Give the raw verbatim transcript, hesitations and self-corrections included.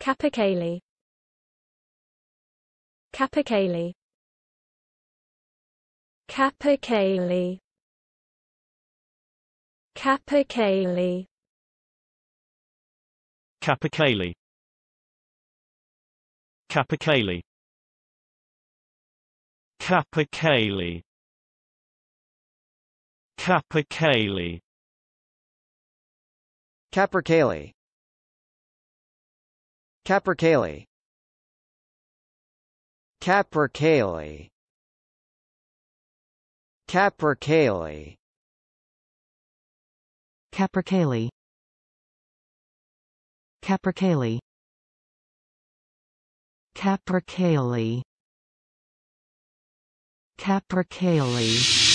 Capercaillie, Capercaillie, Capercaillie, Capercaillie, Capercaillie, Capercaillie, Capercaillie, Capercaillie, Capercaillie, Capercaillie, Capercaillie, Capercaillie, Capercaillie, Capercaillie, Capercaillie, Capercaillie.